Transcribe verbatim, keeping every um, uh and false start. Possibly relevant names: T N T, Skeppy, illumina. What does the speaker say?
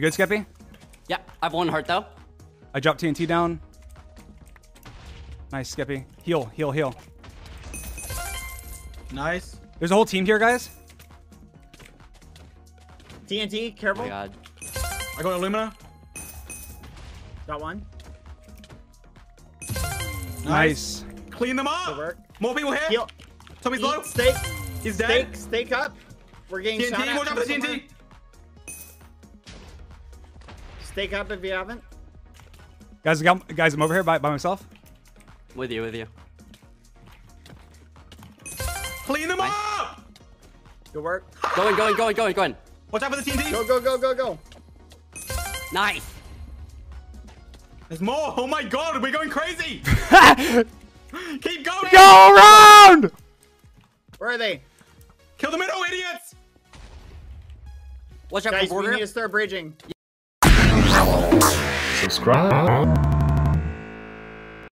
You good, Skeppy? Yeah, I have one heart though. I dropped T N T down. Nice, Skeppy. Heal, heal, heal. Nice. There's a whole team here, guys. T N T, careful. Oh my God. I go to Illumina. Got one. Nice. nice. Clean them up. More people here. Heal. Tommy's low. Stake. He's dead. Stake, stake up. We're getting T N T, shot watch out for the T N T. Stake up if you haven't. Guys, guys, I'm over here by, by myself. With you, with you. Clean them nice. up. Good work. Going, going, going, going, going. Watch out for the T N T. Go, go, go, go, go. Nice. There's more. Oh my God, we're going crazy. Keep going. Go around. Where are they? Kill the middle, idiots. Watch out for the border. Guys, we need to start bridging. Subscribe.